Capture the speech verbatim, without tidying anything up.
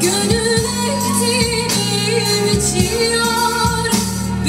Gönül ektiğini